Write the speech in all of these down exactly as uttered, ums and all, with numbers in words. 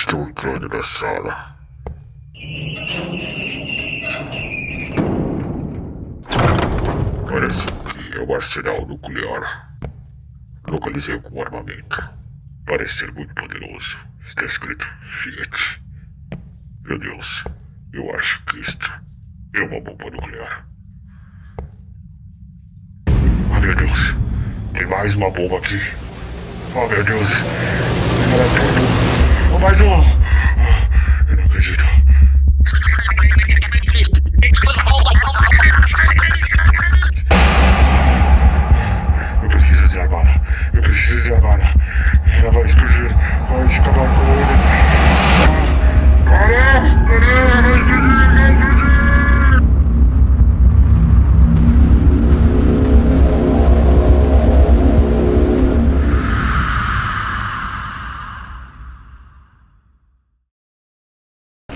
Estou entrando na sala. Parece que é um arsenal nuclear. Localizei algum armamento. Parece ser muito poderoso. Está escrito Fiat. Meu Deus, eu acho que isto é uma bomba nuclear. Ah, meu Deus, tem mais uma bomba aqui. Ah, meu Deus, era tudo. Mais um. Eu não acredito. Eu preciso desarmar. Eu preciso desarmar. Ela vai explodir. Vai acabar com ele. Caramba, caramba, ela vai explodir, vai explodir.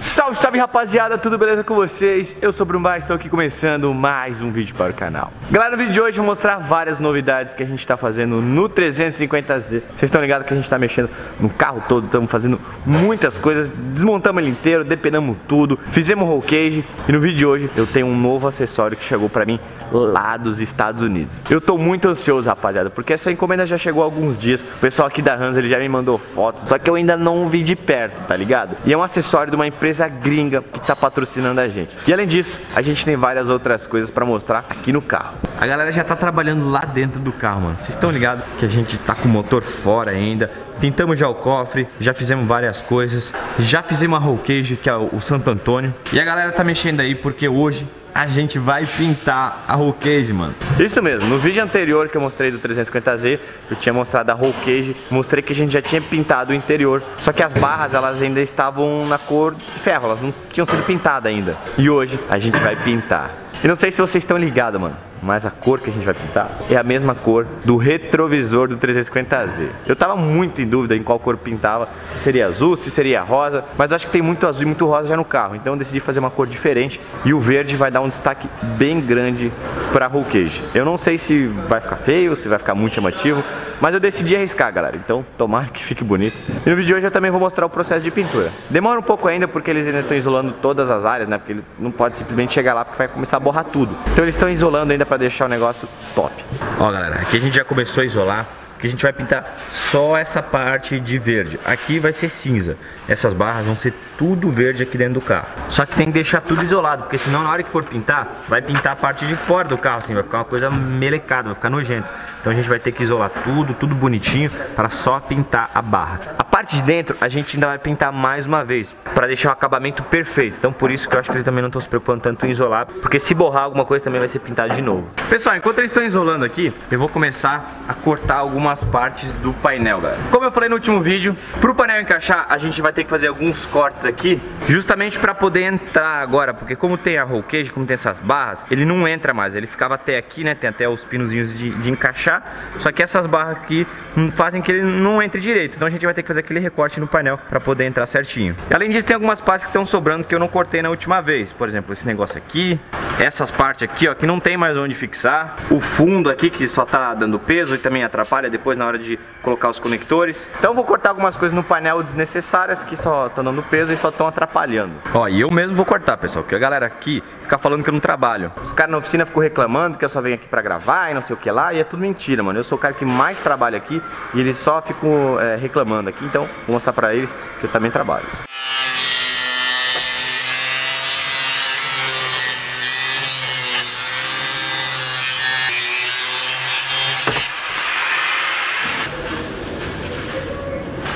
Salve, salve rapaziada, tudo beleza com vocês? Eu sou o Bruno Bär, estou aqui começando mais um vídeo para o canal. Galera, no vídeo de hoje eu vou mostrar várias novidades que a gente está fazendo no trezentos e cinquenta Z. Vocês estão ligados que a gente está mexendo no carro todo, estamos fazendo muitas coisas. Desmontamos ele inteiro, depenamos tudo, fizemos roll cage. E no vídeo de hoje eu tenho um novo acessório que chegou para mim lá dos Estados Unidos. Eu tô muito ansioso, rapaziada, porque essa encomenda já chegou há alguns dias. O pessoal aqui da Hans, ele já me mandou fotos, só que eu ainda não vi de perto, tá ligado? E é um acessório de uma empresa gringa que tá patrocinando a gente. E além disso, a gente tem várias outras coisas pra mostrar aqui no carro. A galera já tá trabalhando lá dentro do carro, mano. Vocês estão ligados que a gente tá com o motor fora ainda. Pintamos já o cofre, já fizemos várias coisas. Já fizemos a roll cage, que é o Santo Antônio. E a galera tá mexendo aí porque hoje a gente vai pintar a roll cage, mano. Isso mesmo, no vídeo anterior que eu mostrei do trezentos e cinquenta Z, eu tinha mostrado a roll cage, mostrei que a gente já tinha pintado o interior, só que as barras, elas ainda estavam na cor de ferro, elas não tinham sido pintadas ainda. E hoje a gente vai pintar. E não sei se vocês estão ligados, mano, mas a cor que a gente vai pintar é a mesma cor do retrovisor do trezentos e cinquenta Z. Eu tava muito em dúvida em qual cor pintava, se seria azul, se seria rosa, mas eu acho que tem muito azul e muito rosa já no carro, então eu decidi fazer uma cor diferente e o verde vai dar um destaque bem grande pra roll cage. Eu não sei se vai ficar feio, se vai ficar muito chamativo, mas eu decidi arriscar, galera, então tomara que fique bonito. E no vídeo de hoje eu também vou mostrar o processo de pintura. Demora um pouco ainda porque eles ainda estão isolando todas as áreas, né, porque ele não pode simplesmente chegar lá porque vai começar a borrar tudo. Então eles estão isolando ainda pra deixar o negócio top. Ó galera, aqui a gente já começou a isolar, que a gente vai pintar só essa parte de verde. Aqui vai ser cinza. Essas barras vão ser tudo verde aqui dentro do carro. Só que tem que deixar tudo isolado, porque senão na hora que for pintar, vai pintar a parte de fora do carro, assim, vai ficar uma coisa melecada, vai ficar nojento. Então a gente vai ter que isolar tudo, tudo bonitinho, para só pintar a barra. A parte de dentro a gente ainda vai pintar mais uma vez, para deixar o acabamento perfeito. Então por isso que eu acho que eles também não estão se preocupando tanto em isolar, porque se borrar alguma coisa também vai ser pintado de novo. Pessoal, enquanto eles estão isolando aqui, eu vou começar a cortar alguma as partes do painel, galera. Como eu falei no último vídeo, pro painel encaixar a gente vai ter que fazer alguns cortes aqui, justamente para poder entrar agora, porque como tem a roll cage, como tem essas barras, ele não entra mais, ele ficava até aqui, né, tem até os pinozinhos de, de encaixar, só que essas barras aqui fazem que ele não entre direito, então a gente vai ter que fazer aquele recorte no painel para poder entrar certinho. E além disso, tem algumas partes que estão sobrando que eu não cortei na última vez, por exemplo, esse negócio aqui, essas partes aqui, ó, que não tem mais onde fixar, o fundo aqui que só tá dando peso e também atrapalha depois depois na hora de colocar os conectores. Então vou cortar algumas coisas no painel desnecessárias que só estão dando peso e só estão atrapalhando. Ó, e eu mesmo vou cortar, pessoal, porque a galera aqui fica falando que eu não trabalho. Os caras na oficina ficam reclamando que eu só venho aqui pra gravar e não sei o que lá, e é tudo mentira, mano. Eu sou o cara que mais trabalha aqui e eles só ficam é, reclamando aqui, então vou mostrar pra eles que eu também trabalho.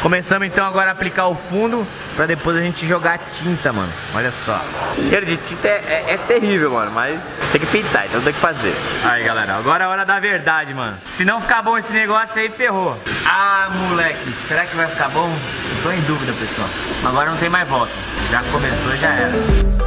Começamos então agora a aplicar o fundo pra depois a gente jogar a tinta, mano. Olha só. O cheiro de tinta é, é, é terrível, mano, mas tem que pintar, então tem que fazer. Aí, galera, agora é a hora da verdade, mano. Se não ficar bom esse negócio aí, ferrou. Ah, moleque, será que vai ficar bom? Eu tô em dúvida, pessoal. Agora não tem mais volta. Já começou, já era.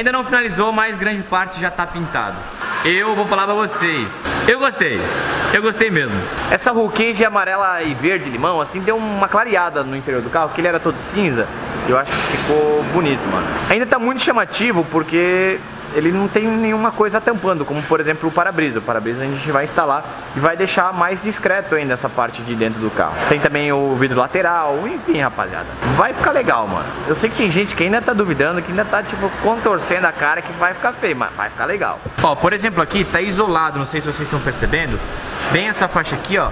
Ainda não finalizou, mas grande parte já está pintado. Eu vou falar pra vocês, eu gostei, eu gostei mesmo. Essa roll cage amarela e verde limão, assim, deu uma clareada no interior do carro, que ele era todo cinza. Eu acho que ficou bonito, mano. Ainda tá muito chamativo porque ele não tem nenhuma coisa tampando, como por exemplo o para-brisa. O para-brisa a gente vai instalar e vai deixar mais discreto ainda essa parte de dentro do carro. Tem também o vidro lateral, enfim, rapaziada. Vai ficar legal, mano. Eu sei que tem gente que ainda tá duvidando, que ainda tá tipo contorcendo a cara que vai ficar feio, mas vai ficar legal. Ó, por exemplo aqui tá isolado, não sei se vocês estão percebendo, bem essa faixa aqui, ó.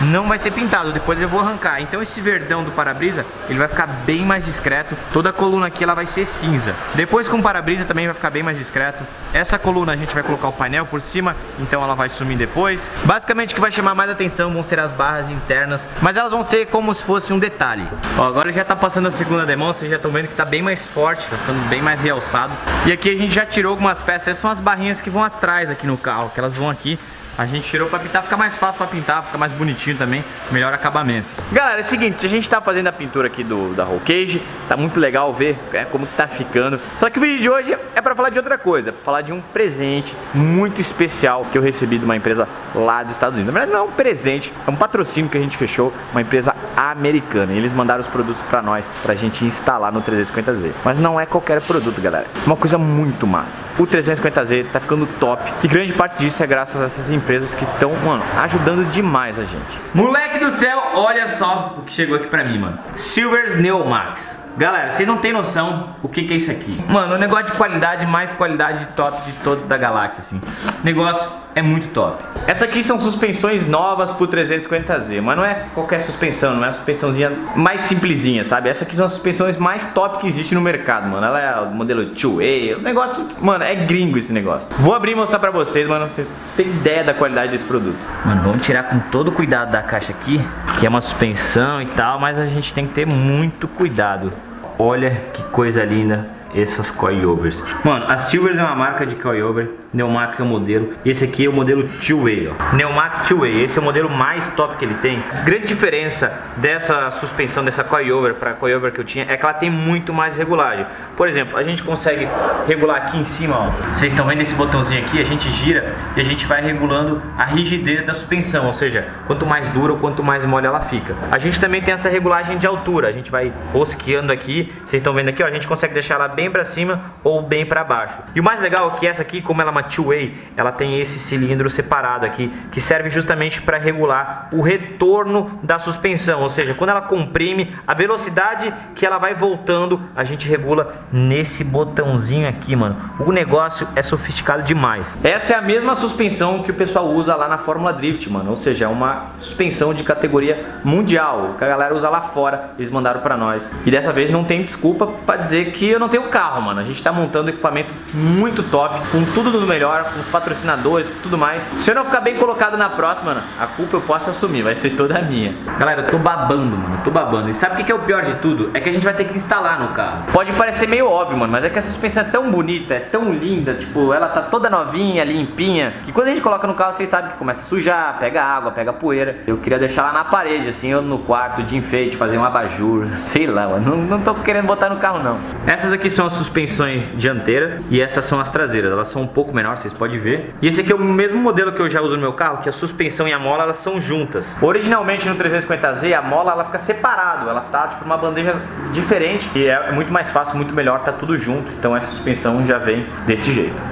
Não vai ser pintado, depois eu vou arrancar. Então esse verdão do para-brisa, ele vai ficar bem mais discreto. Toda a coluna aqui ela vai ser cinza. Depois com o para-brisa também vai ficar bem mais discreto. Essa coluna a gente vai colocar o painel por cima, então ela vai sumir depois. Basicamente o que vai chamar mais atenção vão ser as barras internas, mas elas vão ser como se fosse um detalhe. Ó, agora já tá passando a segunda demão, vocês já estão vendo que tá bem mais forte, tá ficando bem mais realçado. E aqui a gente já tirou algumas peças, essas são as barrinhas que vão atrás aqui no carro, que elas vão aqui. A gente tirou pra pintar, fica mais fácil pra pintar, fica mais bonitinho também, melhor acabamento. Galera, é o seguinte, a gente tá fazendo a pintura aqui do, da roll cage, tá muito legal ver é, como tá ficando. Só que o vídeo de hoje é pra falar de outra coisa, pra falar de um presente muito especial que eu recebi de uma empresa lá dos Estados Unidos. Na verdade não é um presente, é um patrocínio que a gente fechou, uma empresa americana. E eles mandaram os produtos pra nós, pra gente instalar no trezentos e cinquenta Z. Mas não é qualquer produto, galera, uma coisa muito massa. O trezentos e cinquenta Z tá ficando top e grande parte disso é graças a essas empresas. Empresas que estão, mano, ajudando demais a gente. Moleque do céu, olha só o que chegou aqui pra mim, mano. Silver's Neomax. Galera, vocês não tem noção o que que é isso aqui. Mano, um negócio de qualidade, mais qualidade de top de todos da galáxia, assim. O negócio é muito top. Essa aqui são suspensões novas pro trezentos e cinquenta Z, mas não é qualquer suspensão, não é a suspensãozinha mais simplesinha, sabe? Essa aqui são as suspensões mais top que existe no mercado, mano. Ela é o modelo two way, o negócio, mano, é gringo esse negócio. Vou abrir e mostrar pra vocês, mano, vocês têm ideia da qualidade desse produto. Mano, vamos tirar com todo cuidado da caixa aqui, que é uma suspensão e tal, mas a gente tem que ter muito cuidado. Olha que coisa linda essas coilovers. Mano, a Silver's é uma marca de coilover, NeoMax é o modelo. Esse aqui é o modelo two way, ó. NeoMax two way, esse é o modelo mais top que ele tem. Grande diferença dessa suspensão, dessa coilover para a coilover que eu tinha, é que ela tem muito mais regulagem. Por exemplo, a gente consegue regular aqui em cima, ó. Vocês estão vendo esse botãozinho aqui? A gente gira e a gente vai regulando a rigidez da suspensão, ou seja, quanto mais dura ou quanto mais mole ela fica. A gente também tem essa regulagem de altura, a gente vai rosqueando aqui. Vocês estão vendo aqui, ó, a gente consegue deixar ela bem pra cima ou bem pra baixo. E o mais legal é que essa aqui, como ela é uma two way, ela tem esse cilindro separado aqui, que serve justamente para regular o retorno da suspensão, ou seja, quando ela comprime, a velocidade que ela vai voltando, a gente regula nesse botãozinho aqui, mano. O negócio é sofisticado demais. Essa é a mesma suspensão que o pessoal usa lá na Fórmula Drift, mano, ou seja, é uma suspensão de categoria mundial, que a galera usa lá fora, eles mandaram pra nós. E dessa vez não tem desculpa pra dizer que eu não tenho carro, mano. A gente tá montando equipamento muito top, com tudo do melhor, com os patrocinadores, com tudo mais. Se eu não ficar bem colocado na próxima, mano, a culpa eu posso assumir, vai ser toda minha. Galera, eu tô babando, mano, eu tô babando. E sabe o que que é o pior de tudo? É que a gente vai ter que instalar no carro. Pode parecer meio óbvio, mano, mas é que essa suspensão é tão bonita, é tão linda, tipo, ela tá toda novinha, limpinha, que quando a gente coloca no carro, vocês sabem que começa a sujar, pega água, pega poeira. Eu queria deixar lá na parede, assim, ou no quarto de enfeite, fazer um abajur, sei lá, mano. Não, não tô querendo botar no carro, não. Essas aqui são as suspensões dianteira e essas são as traseiras, elas são um pouco menor, vocês podem ver. E esse aqui é o mesmo modelo que eu já uso no meu carro, que a suspensão e a mola, elas são juntas. Originalmente no trezentos e cinquenta Z, a mola, ela fica separado, ela tá tipo uma bandeja diferente e é muito mais fácil, muito melhor, tá tudo junto, então essa suspensão já vem desse jeito.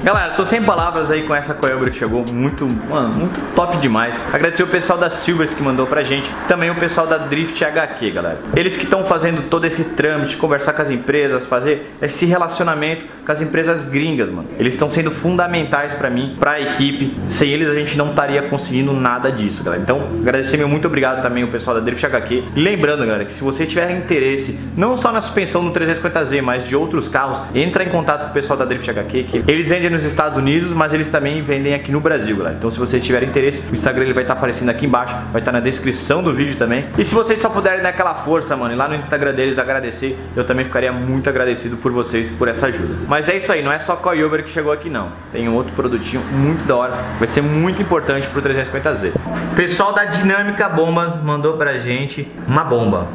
Galera, tô sem palavras aí com essa coiobra que chegou, muito, mano, muito top demais. Agradecer o pessoal da Silver's que mandou pra gente, também o pessoal da Drift H Q, galera. Eles que estão fazendo todo esse trâmite, conversar com as empresas, fazer esse relacionamento com as empresas gringas, mano. Eles estão sendo fundamentais pra mim, pra equipe. Sem eles a gente não estaria conseguindo nada disso, galera. Então, agradecer meu muito obrigado também o pessoal da Drift H Q. E lembrando, galera, que se vocês tiverem interesse, não só na suspensão do trezentos e cinquenta Z, mas de outros carros, entra em contato com o pessoal da Drift H Q, que eles vendem no nos Estados Unidos, mas eles também vendem aqui no Brasil, galera. Então se vocês tiverem interesse, o Instagram ele vai estar tá aparecendo aqui embaixo, vai estar tá na descrição do vídeo também. E se vocês só puderem dar aquela força, mano, e lá no Instagram deles agradecer, eu também ficaria muito agradecido por vocês, por essa ajuda. Mas é isso aí, não é só coilover que chegou aqui não. Tem um outro produtinho muito da hora, vai ser muito importante pro trezentos e cinquenta Z. Pessoal da Dinâmica Bombas mandou pra gente uma bomba.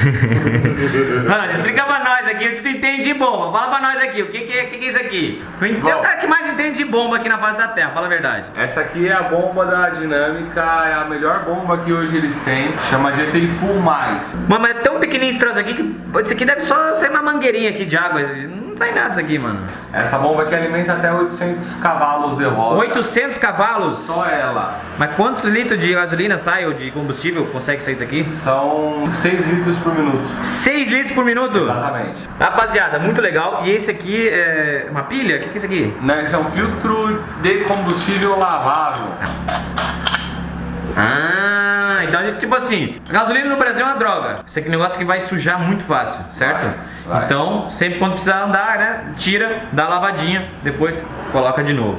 Hans, explica pra nós aqui o que tu entende de bomba. Fala pra nós aqui, o que, que, que é isso aqui? Tu é o cara que mais entende de bomba aqui na face da Terra, fala a verdade. Essa aqui é a bomba da Dinâmica, é a melhor bomba que hoje eles têm, chama de Eteri Full Mais. Mano, mas é tão pequenininho esse troço aqui que isso aqui deve só ser uma mangueirinha aqui de água. Não sai nada disso aqui, mano. Essa bomba aqui alimenta até oitocentos cavalos de roda. oitocentos cavalos? Só ela. Mas quantos litros de gasolina sai ou de combustível consegue sair disso aqui? São seis litros por minuto. seis litros por minuto? Exatamente. Rapaziada, muito legal. E esse aqui é uma pilha? O que, que é isso aqui? Não, esse é um filtro de combustível lavável. Ah, então tipo assim, gasolina no Brasil é uma droga. Isso aqui é um negócio que vai sujar muito fácil, certo? Vai, vai. Então, sempre quando precisar andar, né, tira, dá a lavadinha, depois coloca de novo.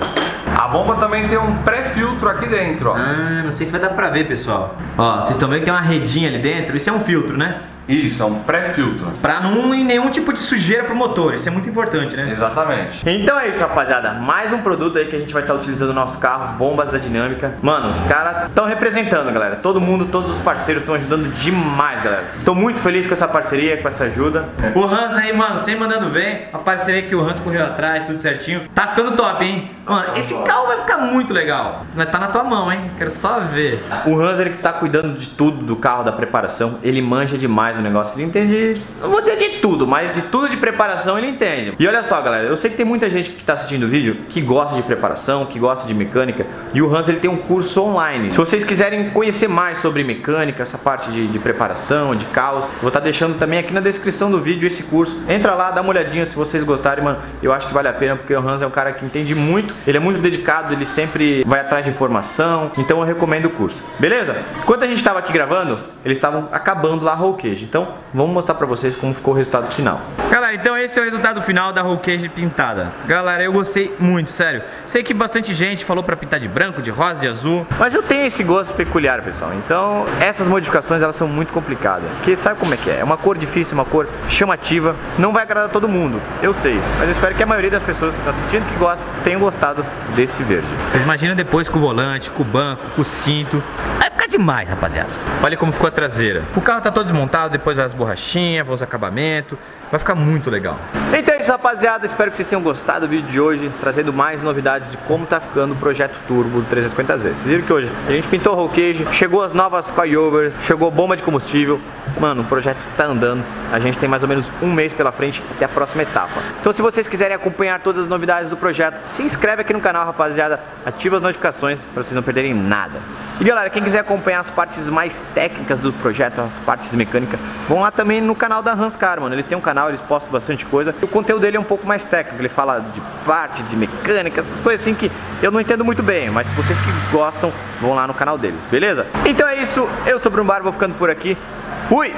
A bomba também tem um pré-filtro aqui dentro, ó. Ah, não sei se vai dar pra ver, pessoal. Ó, vocês estão vendo que tem uma redinha ali dentro? Isso é um filtro, né? Isso, é um pré-filtro. Pra não ir nenhum tipo de sujeira pro motor, isso é muito importante, né? Exatamente. Então é isso, rapaziada. Mais um produto aí que a gente vai estar utilizando no nosso carro, bombas da Dinâmica. Mano, os caras estão representando, galera. Todo mundo, todos os parceiros estão ajudando demais, galera. Tô muito feliz com essa parceria, com essa ajuda. O Hans aí, mano, sempre mandando bem. A parceria que o Hans correu atrás, tudo certinho. Tá ficando top, hein? Mano, esse carro vai ficar muito legal. Mas tá na tua mão, hein? Quero só ver. O Hans, ele que tá cuidando de tudo do carro, da preparação. Ele manja demais o negócio, ele entende, não vou dizer de tudo, mas de tudo de preparação ele entende. E olha só, galera, eu sei que tem muita gente que tá assistindo o vídeo que gosta de preparação, que gosta de mecânica, e o Hans ele tem um curso online. Se vocês quiserem conhecer mais sobre mecânica, essa parte de, de preparação, de caos, vou estar tá deixando também aqui na descrição do vídeo esse curso. Entra lá, dá uma olhadinha se vocês gostarem, mano, eu acho que vale a pena, porque o Hans é um cara que entende muito, ele é muito dedicado, ele sempre vai atrás de informação, então eu recomendo o curso. Beleza? Enquanto a gente tava aqui gravando, eles estavam acabando lá a roll cage. Então, vamos mostrar pra vocês como ficou o resultado final. Galera, então esse é o resultado final da roll cage pintada. Galera, eu gostei muito, sério. Sei que bastante gente falou pra pintar de branco, de rosa, de azul, mas eu tenho esse gosto peculiar, pessoal. Então, essas modificações, elas são muito complicadas, porque sabe como é que é? É uma cor difícil, uma cor chamativa. Não vai agradar todo mundo, eu sei, mas eu espero que a maioria das pessoas que estão assistindo, que gostam, tenham gostado desse verde. Vocês imaginam depois com o volante, com o banco, com o cinto. Vai ficar demais, rapaziada. Olha como ficou a traseira. O carro tá todo desmontado, depois as borrachinhas, os acabamentos, vai ficar muito legal. Então é isso, rapaziada, espero que vocês tenham gostado do vídeo de hoje, trazendo mais novidades de como tá ficando o projeto turbo do trezentos e cinquenta Z. Vocês viram que hoje a gente pintou o roll cage, chegou as novas coilovers, chegou bomba de combustível, mano, o projeto tá andando, a gente tem mais ou menos um mês pela frente até a próxima etapa. Então se vocês quiserem acompanhar todas as novidades do projeto, se inscreve aqui no canal, rapaziada, ativa as notificações para vocês não perderem nada. E galera, quem quiser acompanhar as partes mais técnicas do projeto, as partes mecânicas, vão lá também no canal da Hanscar, mano. Eles têm um canal, eles postam bastante coisa. O conteúdo dele é um pouco mais técnico, ele fala de parte, de mecânica, essas coisas assim que eu não entendo muito bem, mas vocês que gostam, vão lá no canal deles, beleza? Então é isso, eu sou o Bruno Bär, vou ficando por aqui. Fui!